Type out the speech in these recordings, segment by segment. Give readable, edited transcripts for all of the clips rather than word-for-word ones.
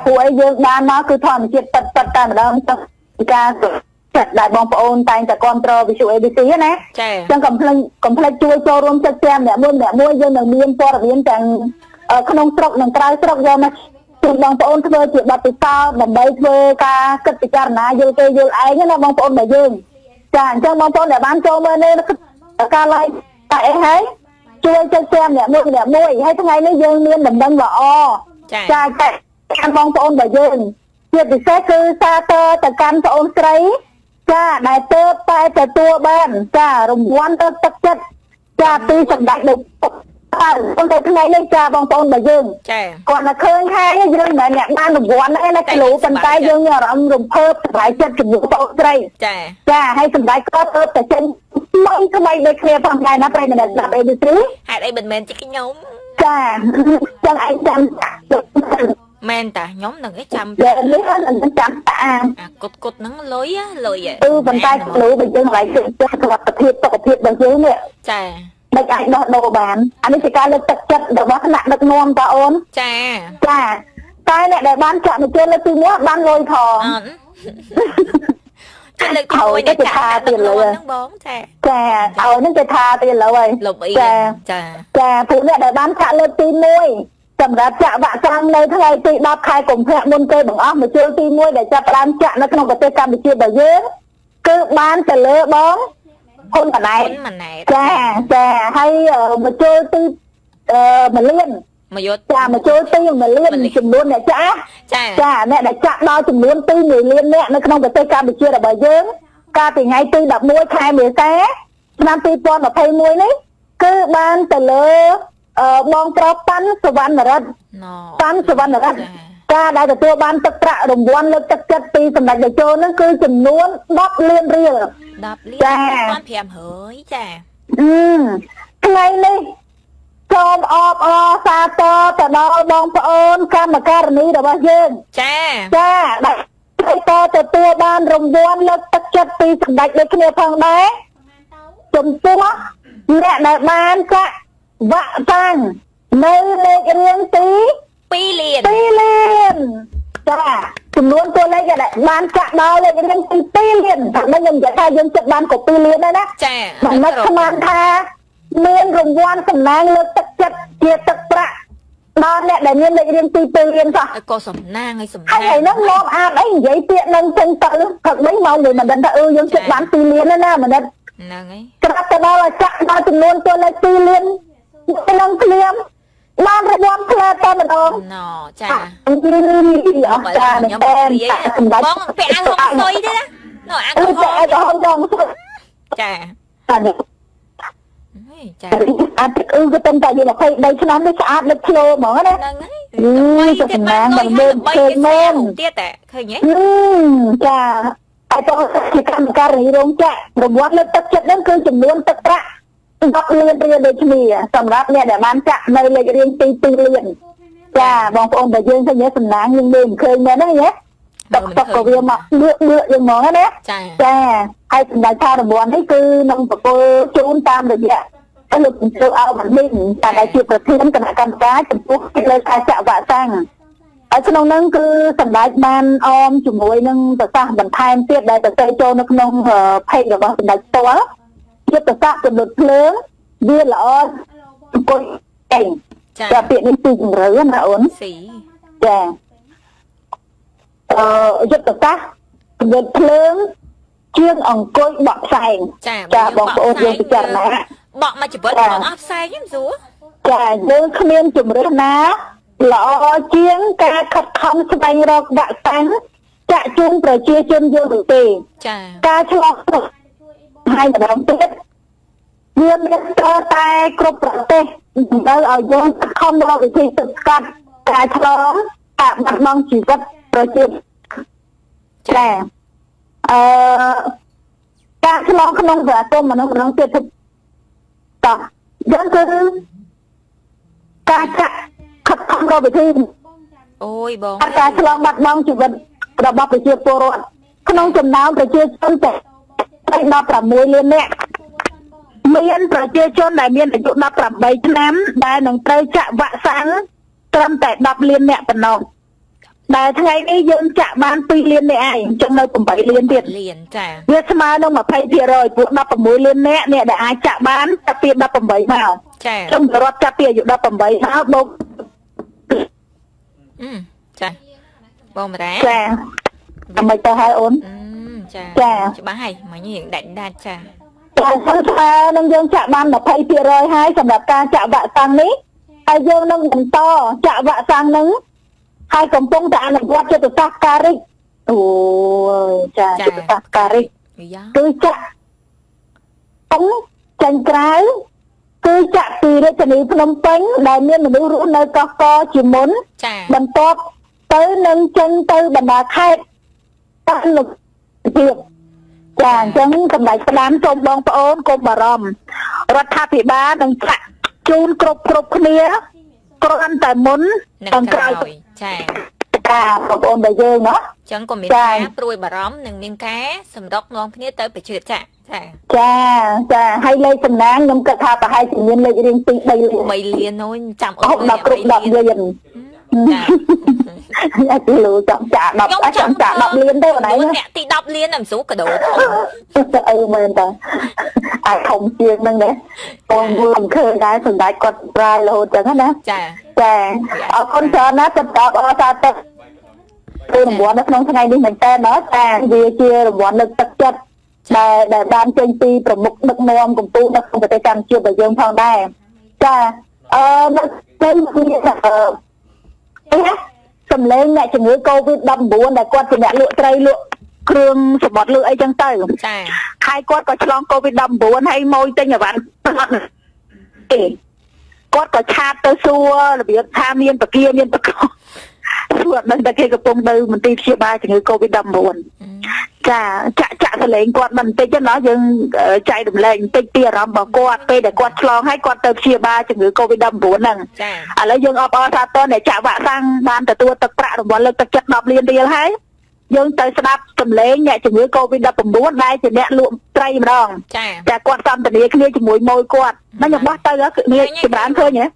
ta phụ ấy dương đa nó cứ thòn chuyện tật tật ta mà đông tật ca tật đại bom phun tay ta control với chủ ABC nè trong cầm plei chui cho rôm chất xem mẹ mua dương đừng biên to đặc biên càng không nông trọc đừng cay trọc do mà trường bom phun thôi chuyện đặt từ sau mình đây thôi ca cất từ cha nà dương tây dương ấy nghĩa là bom phun đại dương chẳng trong bom phun để bán cho bên đây nó ca lại tại ấy hết chui chất xem mẹ mua hay thế ngay nó dương biên đừng đâm vào o cha căn bong phun đại dương việc thì sẽ cứ xa tơ từ căn phun sấy cha đại tơ tay từ tua bên cha rung quan tơ tất chất cha tuy sập đại đục con từ cái này lên cha bong phun đại dương còn là khơi hai cái dương này nhẹ ban rung quan đấy là lũ chân tay dương nhà ông rung phơ phải chân rung phun sấy cha hay sập đại có tơ từ chân mấy cái mấy đây kia phòng này nó đây mình đặt đây đi xí hai đây mình men chỉ cái nhóm cha chân anh chân men ta nhóm đừng cái chăm à cột nắng lối á lười vậy bàn tay lối bình dân lại sự tập thiệt bằng dưới nè chà bệnh ảnh đồ bán anh ấy chỉ ca lên tập chất để bác nặng được nôn ta ôn chà tay này để ban chọn được chơi lên từ muối ban lôi thò thôi nó chỉ tha tiền rồi chà thôi nó chỉ tha tiền rồi chà chà phụ nữ để bán chọn lên từ muối chậm ra chạ bạn sang nơi thay tị đáp khai cùng thẹn môn cây bằng óc mà chưa tị muôi để chạp đám chạ nó không có tê cam bị chia bởi dưới cứ bán trả lỡ bóng hôn mà này chà hay mà chơi tị mà liên chà mà chơi tị mà liên chùm luôn nè chà mẹ đã chạ đo chùm luôn tị người liên mẹ nó không có tê cam bị chia bởi dưới ca thì ngay tị đập muôi khai mười xé nam tị con mà thay muôi đấy cứ bán trả lỡ bong trò pan sầu ban mà rất pan sầu ban mà rất cha đại tụi ban tất cả đồng quan lực tất chất tì sầm đại để cho nó cứ chìm nuốn đắp liên riêng quan phèm hỡi cha ngày nay chôm sa to ta đo bong phơn cam mà ca này đã bao nhiêu cha đại to tụi ban đồng quan lực tất chất tì sầm đại để kia phăng đấy chùm tua mẹ đại ban cha vạ tăng nơi lên riêng tí liền chà chùm luôn tôi lấy cái đại ban chạm đo lên riêng tí liền thằng nó nhầm giải khai dân trận ban của tí liền đây đó chà thằng nó không ăn tha miên rùng quan sầm nang lên tất chất chia tất bạ đo nè để miên lên riêng tí liền sao cô sầm nang hay nó lom à đấy giấy tiện nâng chân tự thật mấy mong người mình đần ta ưu dân trận ban tí liền đó nè mình đần các cái đó là chạm đo chùm luôn tôi lấy tí liền cái lông liếm ban ra bom khe ta mình ôm nọ chà chà mình em bong phải ăn không thôi đấy đó nó ăn không đông chà chà ăn ư cái tên tại vì là phải đây cho nó mới ăn được kilo mỏ đấy ui cái máng bằng bên trên men tiếc à khơi nhé chà ai cho thì cầm cái này đúng chả rồi bóp lên tất chất đến cứ chìm luôn tất cả đọc liên riêng để chìa xong rắp nè để bán chạm nơi lên riêng tí liền chà bóng phôn bởi dương thay nhớ sầm náng nhưng đêm khơi mẹ đấy nhé đọc của viên mọc lựa dương món hết đấy chà hay sầm đáy thao đồng bọn thấy cư nông của cô trốn tam rồi vậy cái lực châu ao bản mình tại đại triệt vật thiên cần hạ cầm cá chùm quốc lên khai chạm vạ sang ở trong nâng cư sầm đáy ban om chùm ngồi nâng vật xa bằng thai em tiết đây tật tây cho nâng nông phê được vào sầm đáy châu á giúp tất cả các lực lớn đưa là coi cảnh và tiện những tình rứa mà ổn giúp tất cả các lực lớn chuyên ổng coi bọc sành chà bọc ổn dường thì chẳng nạ bọc mà chỉ bớt bọc áp sành nhé rúa chà dương khám yên chùm rứa ná lọ chuyên ca khắp không sắp anh rọc bạc sành chà chung rồi chia chân dương đủ tì ca cho lọc hai mà đóng tiết nhưng cho tay cục rộng tê đó ở dương không đâu vì khi tự cắt cả cho tạm mặt mong chỉ rất rồi chị trẻ cả cho không nông vợ tôm mà nó đóng tiết thực đó dẫn cứ cả chạy không đâu vì khi ôi bóng cả cho mặt mong chỉ vật đọc bọc vì chưa cô rồi không nông chùm nào thì chưa chân trẻ đọc là mối liên nẹ miễn rồi chia chôn đại miễn để dụ đọc là bấy ném đại nóng tơi chạm vạ sáng tâm tại đọc liên nẹ phần nồng Đã thay đi dân chạm bán tuy liên này ai trong nơi cũng phải liên tiền. Liên chạm Việt mà nông mà thay thịa rồi cũng đọc bẩm mối liên nẹ nẹ đã ai chạm bán chạm tiền đọc bẩm bấy vào. Chạm trong đó rốt chạm tiền dụng đọc bẩm bấy hả bông. Chạm bông mà đấy. Chạm bông mà cho hai ốn. Chạm chạm bán hay mà như hiện đánh đa chạm. Chạm thay nông dân chạm bán mà thay thịa rồi hai sẵn đạp ca chạm vạ sang ní. Ai dân nông cũng to chạm vạ sang nứng. Hai công bông đã nằm qua cho tụi ta cà rích. Ôi chà, cho tụi ta cà rích. Cứ chạ Tống chanh trái. Cứ chạ tùy ra chân ý Phnom Penh. Đại miên mình rủ nơi có co chỉ muốn bằng tốt. Tới nâng chân tư bằng bà khai. Ta lục diệt. Chà, chân cầm đại xa đám trong bông bà ôn cô bà ròm. Rốt thà phỉ bá nâng chạ chôn cục cục nia. Cô ăn tại muốn bằng cài à một ôn đại dương đó chẳng còn miếng cá ruồi bà róm nâng miếng cá sầm đốc non phía tới phải chửi chạ chạ chạ hay lấy sầm nang nâng cờ thà và hai chị nhân lấy riêng tinh bay liền mày liền thôi chạm ôn không đọc cục đọc dây dần anh chị lù chạm chạ đọc anh chạm chạ đọc liền đây mà nãy nữa thì đọc liền làm số cả đồ ơi mình ta à không chiên nâng đấy con vừa làm khơi đá sầm đá quật ra là hồn chẳng hết đó chạ chạ ở con chó nó tập đọc ở ta tập tôi làm bọn nó không thay đi mình ta nói ta về kia làm bọn lực tất chất để ban trên ti của mục đức mê ông cùng tu nó không phải cam chưa bởi dương phong đây ta nó tên kia là cầm lên lại chừng ngứa Covid đâm bốn là con thì mẹ lụa tây lụa cương sụp bọt lụa ấy chân tay hai con có long Covid đâm bốn hay môi tên nhà bạn con có cha tơ xua là việc tham miên và kia miên và con suốt mình đã kêu cái công tư mình tìm chia ba chừng người Covid đâm buồn, chả phải lấy quạt mình tê cho nó nhưng chạy đầm lên tê tia rắm bỏ quạt tê để quạt lon hay quạt tê chia ba chừng người Covid đâm buồn nè, à lấy dương ọp ọt sao để chả vạ sang ban từ tua tật bạ đầm buồn lên tật chặt đập liền đi hay, dương tới sập cầm lấy nhẹ chừng người Covid đập bùng buồn đây chừng nhẹ luộm trai mà đòn, chả quạt xong từ đấy kia chừng mũi môi quạt, nó nhập bát tay đó kia chừng bán thôi nhé,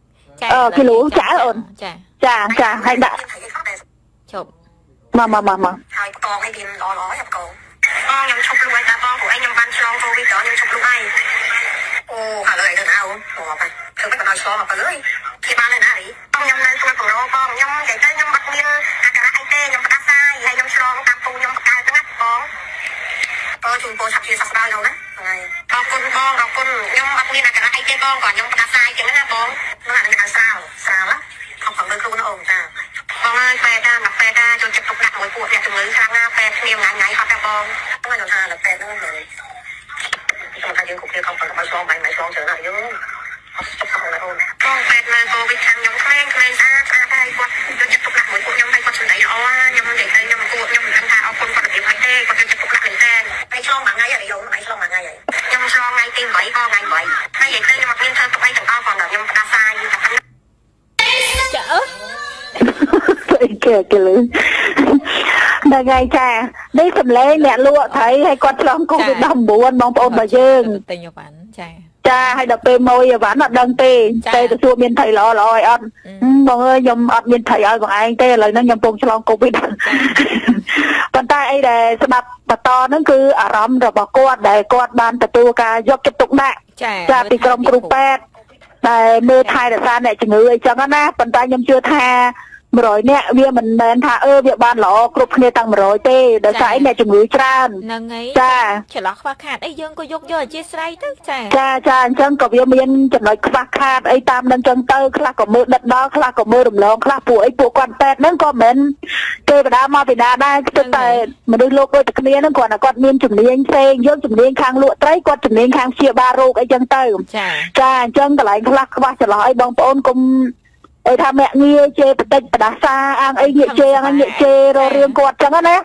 cái lũ chả ổn, chả hay đã mà thằng con hay tìm đó nó nhập con nhầm chụp luôn ta con của anh nhầm ban cho tôi biết đó nhầm chụp luôn ai ô hả lời được nào ủa mà thường bắt đầu so mà có lưỡi khi ban lên đã đi con nhầm lên con đó con nhầm để chơi nhầm bạc miên cả anh tê nhầm bạc sai hay nhầm cho con tam tu nhầm cài tới ngắt con tôi chụp cô sắp chia sắp bao lâu đấy con con nhầm bạc miên cả anh tê con còn nhầm bạc sai chuyện đó con nó là cái sao sao á không phải đôi khi nó ồn sao con ơi phe ta mặc phe ta cho chụp tục đặt mối của đẹp từng lưới sang nga phe niềm ngán ngáy hoặc là con không phải là phe nó rồi chúng ta những cục kia không phải là máy xoong máy xoong trở lại chứ chụp không là ồn con phe mà cô bị sang nhóm clan ta tay qua cho chụp tục đặt mối của nhóm tay qua sườn đấy ó nhóm để tay nhóm cuộn nhóm ăn thà ó con còn kiếm máy tê còn chụp tục đặt người ta máy xoong mà ngay vậy giống máy xoong mà ngay vậy nhóm xoong ngay tim bảy con ngay bảy ngay vậy tê nhưng mà nguyên thân tụi anh chẳng con còn ở nhóm ta sai chở kìa lưỡi đời ngày trà đi cầm lấy mẹ lụa thấy hay con lông cô bị đâm buồn bông ôm bà dương cha hay đập bê môi và bán mặt đăng tê từ xưa miền thầy lo ăn mọi người nhầm ăn miền thầy ơi bọn anh tê lời nó nhầm bông lông cô bị đâm còn ta ấy để sập bà to nó cứ ở rắm rồi bà con để con ban từ tu ca do kết tục đại cha thì cầm cupet để mưa thay để san này chỉ người chẳng có na còn ta nhầm chưa tha rồi nè việc mình nên thả việc ban lọ cục kia tăng rồi tê để sai nè chừng ngứa tràn cha chỉ lọ khoa khát ấy dương có dục do chia sẻ tức cha chẳng có việc miên chẳng nói khoa khát ấy tam đang chân tơ khoa có mưa đất đó khoa có mưa đầm lon khoa phụ quan tẹt nó có mến tê và đá mà vì đá đây tức tẹt mà đôi lúc đôi kia nó còn là con miên chừng miên xe dương chừng miên khang lụa trái con chừng miên khang chia ba rô ấy chân tơ cha chân cái lại khoa chỉ lọ ấy bông bông cùng ơi thà mẹ nghe chê bật tách đá xa ăn ấy nhẹ chê rồi riêng quạt chẳng hạn đấy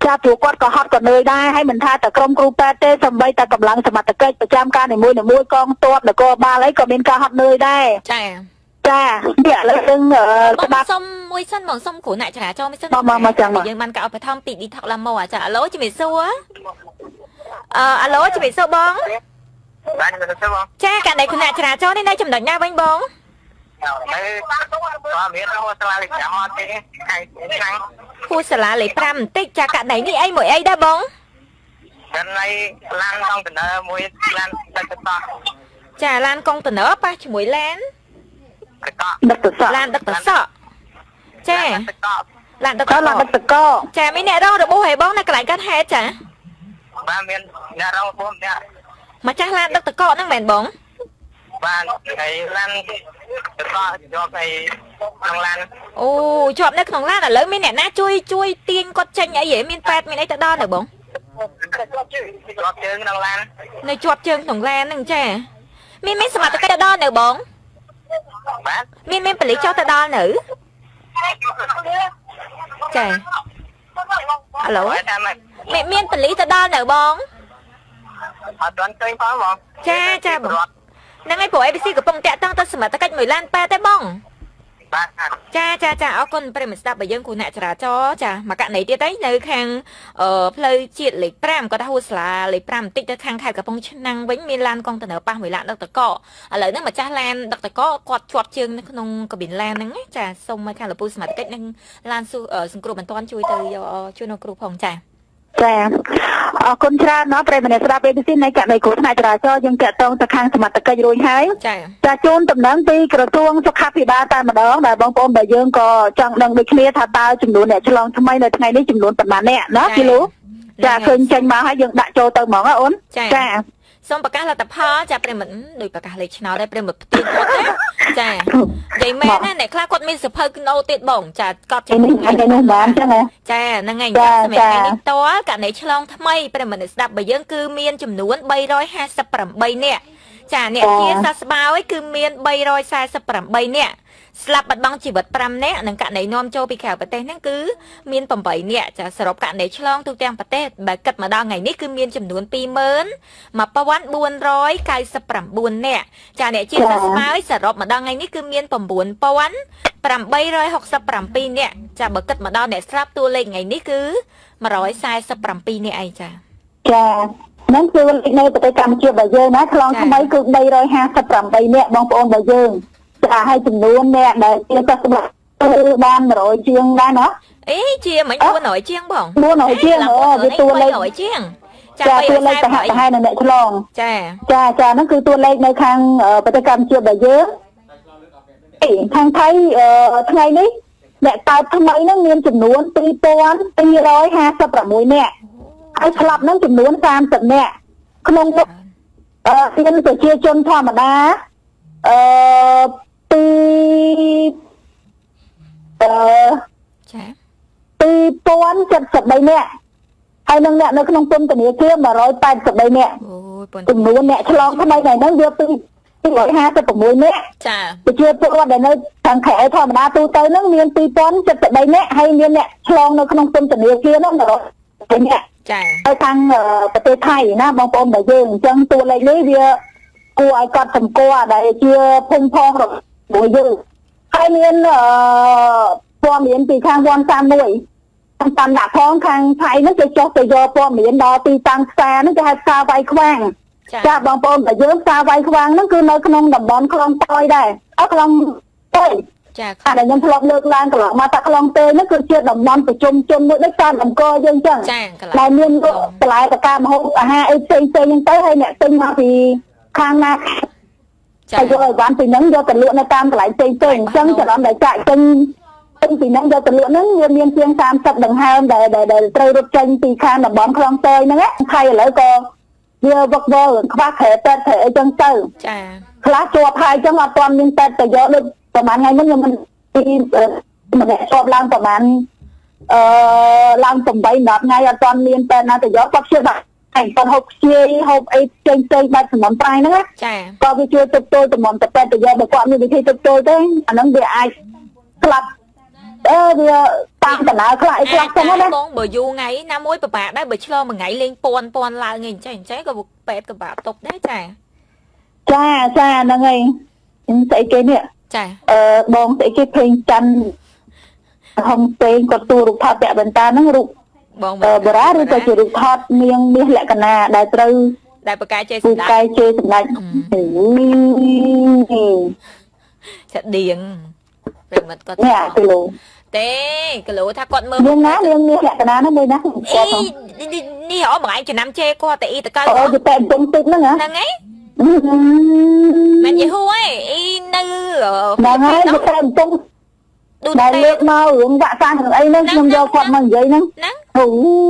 cha chủ quạt có hot có nơi đây hay mình tha tại công cụ pate sầm bay tại cầm lăng sầm mặt tại cây tại trăm ca này mua con toát để cô ba lấy còn bên ca hot nơi đây cha mẹ lấy đừng ở bóng sông môi sân bóng sông khổ nại trả cho mấy sân mà chẳng mà riêng ban cạo phải thong tỉ đi thọc làm màu à trả lỗ chị bị sâu á alo chị bị sâu bóng cha cả này khổ nại trả cho nên đây chậm đợi nha bánh bóng Khu xà lá lấy pram tích cha cả đấy đi ai mỗi ai đã bóng. Gần này lan con tình ơ mùi lan chà lan con tình ớp á, mùi lan lan đất tự sợ chà lan đất tự co chà mấy nè đâu được bố hề bóng này cái lại cắt hết chả mà chắc lan đất tự co nó bèn bóng và cái lan cho cái thằng lan ô chọn nó thằng lan là lớn mấy nè na chui chui tiên con tranh ấy dễ miên pet mình ấy ta đo được bóng nơi chuột chương thằng lan nè chè miên miên xem mặt cái đo nữa bóng miên miên phải lấy cho ta đo nữ chè alo miên miên phải lấy ta đo nữa bóng cha cha bóng năng ấy bộ ABC của bông tẹt tăng ta xem mặt ta cách 10 lan pa tới bóng cha cha cha áo con bây giờ dân của nè trả cho cha mà cạn này tia đấy nơi hàng ở plei triệt lấy pram có ta hút là lấy pram tích tới hàng khai cả phong chức năng bánh miên lan con tờ nở ba 10 lạng đặc tật cọ ở lại nước mà cha lan đặc tật cọ quạt chuột chương không có biển lan nắng cha sông mai khai là pus mà cách năng lan su ở sông cù bản toan chui từ chui nó cù phòng cha cha con cha nó bây giờ ta bên xin này cạn này của nè trả cho dân cạn tông tới hàng sầm mặt cây rồi hái cha chôn tầm nắng ti cờ chuông cho khắp thì ba ta mà đó là bông bông bà dương có chẳng đừng bị kia thà tao chừng đốn để cho lòng trong mấy nơi ngày đấy chừng đốn tầm bán nè nó kia lú cha khơi tranh báo hai dương đã cho tao món á ốm cha xong bà cá là tập hoa cha bây mình đuổi bà cá lấy nó đây bây mình tiền quất đấy cha vậy mẹ nè này kha quất mình sập hơi nô tiền bổng cha cọt cha cha năng ngày cha mẹ ngày đi to cả này cho lòng tham mây bây mình đặt bà dương cứ miên chừng đốn bay rồi hai sập bẩm bay nè chà nè kia sao bao ấy cứ miên bay rồi sai sập bẩm bay nè slap bật băng chỉ vật pram nè nằng cạn này nom châu bị khèo bật tê nè cứ miên bẩm bảy nè chà sập cạn này chlong tu tem bật tê bà cật mà đo ngày nít cứ miên chầm đuôn pi mớn mà pa ván 494 nè chà nè chia sao bao ấy sập mà đo ngày nít cứ miên 9 pa ván 867 nè chà bà cật mà đo nè slap tua lên ngày nít cứ 147 nè ai chà chà nên cứ này bật tê cam chia bà dê nó chlong không mấy cứ bay rồi 257 nè bong ôn bà dê chà hai chừng luôn nè để cho tôi ban rồi chiên ra nó ý chia mấy mua nổi chiên bỏng mua nổi chiên nữa với tôi lên nổi chiên chà tôi lên cả hai này lại cho lòng chà chà chà nó cứ tôi lên nơi khang ở bờ tây cam chưa bờ dưới thang thấy thay đấy mẹ tao thằng mấy nó nghiêng chừng luôn tì toán tì rồi ha sập cả mũi nè ai sập nó chừng luôn tam chừng nè không nên tôi chia chân thoa mà đá Tì toán chật chật đây nè ai nâng nè nó không tôn tình yêu kia mà rồi tay chật đây nè từng mùa nè cho lòng cái mấy này nó đưa tì lỗi ha cho từng mùa nè tì chưa tôi để nơi thằng khẽ thôi mà đã tôi tới nó miên tì toán chật chật đây nè hay miên nè cho lòng nó không tôn tình yêu kia nó mà rồi tì nè ai thằng tì thay nè bóng bóng bởi dường chân tôi lấy lý việc cô ai con thầm cô à đấy chưa phung phong rồi buổi dư hai miên qua miền thì khang quan tam nuôi tam đã phong khang thay nó cho tự do qua miền đó thì tăng xa nó cho hai xa vay khoang cha bông bông để dớm xa vay khoang nó cứ nơi không đầm bón không coi đây ở không tôi à để nhân lộc lược lan cả lộc mà ta không tê nó cứ chưa đầm bón phải chung chung mỗi đất ta đầm coi dân chẳng lại miên lại cả cam hôm cả hai xây nhưng tới hay mẹ tinh mà thì khang na chạy rồi bán thì nắng do tận lượng nó tam lại xây tường chân cho nó để chạy tinh tinh thì nắng do tận lượng nó nguyên liên xuyên tam sập đằng hai để trôi đốt tranh thì khang là bón không tơi nó á hay là con vừa vật vô khoác thể tết thể chân tư lá chua hai chân là toàn liên tết từ do được tầm ăn ngay nhưng mình đi mà để cho lang tầm ăn lang tầm bay nọt ngay là toàn liên tết là từ do bắp chưa bạc ảnh còn hộp chia hộp ấy trên cây bạch món tay nữa có cái chưa tập tôi từ món tập tay từ giờ mà quạ như cái thi tập tôi đấy nó bị ai club bây giờ tạm tạm lại lại club xong hết đấy con bờ du ngay nam mối bà đấy bờ cho mà ngay lên pon pon lại nghìn chảnh cháy có một pet của bà tục đấy chả cha cha nó ngay thấy cái nè chả bóng thấy cái phình chăn không tên còn tu được thà bẹ bên ta nó rụng bờ rá rồi chỉ được thoát miếng miếng lại cả nà đại trư đại bờ cay chơi sầm lại Thật điên. Rồi mất có cái lỗ. Tê, cái lỗ tha quật mơ. Điên ná điên ní lạ đá nó mới ná. Ní hở bằng anh cho năm chê qua tại y ta coi. Ờ, tại tụng tụng nó hả? Nâng ấy. Mà gì hú ấy, y nư ở. Nâng ấy, tại tụng. Đại lượt mau uống dạ sang thằng ấy nó nhầm do quật bằng giấy nó. Nâng. Hú.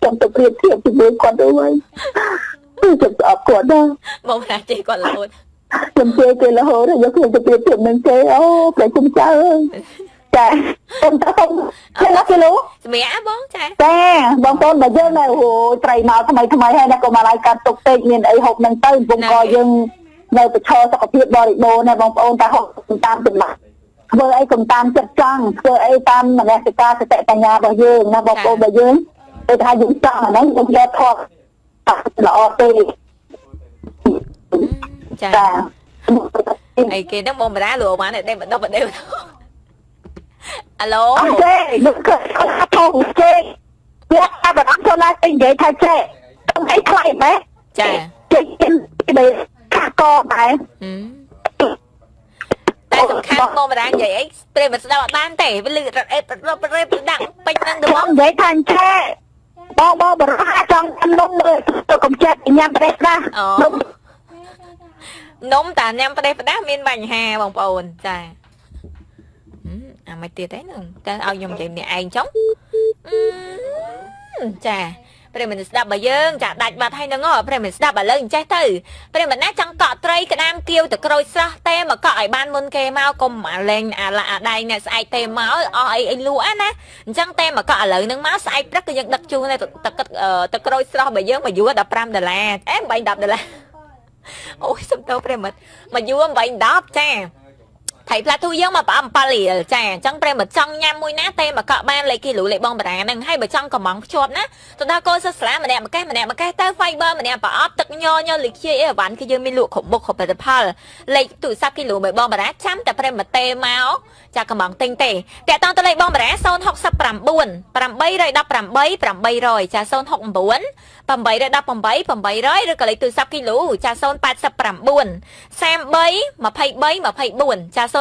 Trong tập luyện thiệp thì mới còn đâu ấy. Chụp tập quần đâu. Mong là chị còn là hồn. Chụp chê kìa là hồn. Rồi chụp tập luyện thiệp mình chê. Ô, phải chung cháu ơi. Chà, con cháu không. Thế nó kìa lũ. Mẹ bóng chà. Chà, bóng tôn bà dơ này. Ồ, trời nào thầm ấy hay nè. Còn mà lại cả tục tịch miền ấy hộp nâng tây. Vùng cò dưng. Nơi phải cho sao có thiệp bò địch bồ nè. Bóng tôn ta hộp tam tình mặt. Vợ ấy cùng tam chất trăng. Vợ ấy tam mà nè. Ta sẽ tệ tàng nhà bà dương. Nè bóng tôn bà dương. Tôi thấy dũng trọng là nó cũng ra thoát. Thật là ổ tê. Chà. Ê kìa nó mồm mà đá lùa mà này. Đem bật đâu bật đều. Alo. Anh chê. Đừng cười. Không hát thùng chê. Nếu ai bật ấm cho lại tình dễ thay chê. Ông ấy thoại bé. Chà. Chê chê bế. Khá co bé. Tại sẵn khát mồm mà đá như vậy. Để mà sẽ đọc bán tể. Với lựa rật ếp. Rập rếp đặng. Bánh năng đúng không? Dễ thành chê. Bố bố bố ra trong ăn nông mười. Tôi cũng chết nhằm bà đẹp ra. Nông ta nhằm bà đẹp ra miên bành hà bóng bồn. Chà. À mày tiệt đấy nè. Ta ao dòng chạy nè anh chống. Chà. Bà mình sẽ đạp bà dương. Chà đạch bà thay nâng ngồi. Bà mình sẽ đạp bà lên cháy thử. Bà mình đã chẳng cọ trây cái nam kêu. Từ cái rôi xa tê mà cọi ban môn kê mau. Cùng mà lên à là ở đây nè. Sẽ tê máu oi anh lúa nè. Chẳng tê mà cọ lợi nâng máu. Sẽ rất cái dân đặc chung này. Từ cái rôi xa bà dương mà dùa $15. Em bà $10. Ôi xong đâu bà mình. Mà dùa bà anh đọc chà. Thầy là thu dương mà bảo bà lìa chà. Chẳng bà mình trong nhằm mùi ná tê mà cọ ban lấy kì lũ lấy bông bà ràng nâng. Hay bà trong còn mong chộp ná. Tụi ta cô sẽ xảy mà nè tới Fiber mà nè bà ớt tực nhô nhô lịch chơi ở ván khi dương mình luộc khổng bục khổng bà đập hờ. Lấy tụi sắp khi lũ bởi bông bà đá chăm tại bà tê máu. Chà cầm bóng tinh tê. Tại tao tôi lấy bông bà đá xôn học sắp bàm buồn. Bàm bay rồi đọc bàm bay rồi. Chà xôn học buồn. Bàm bay rồi đọc bàm bay rồi. Rồi lấy tụi sắp khi lũ. Chà xôn 8 sắp bàm buồn. Xem bay mà phay buồn. Chà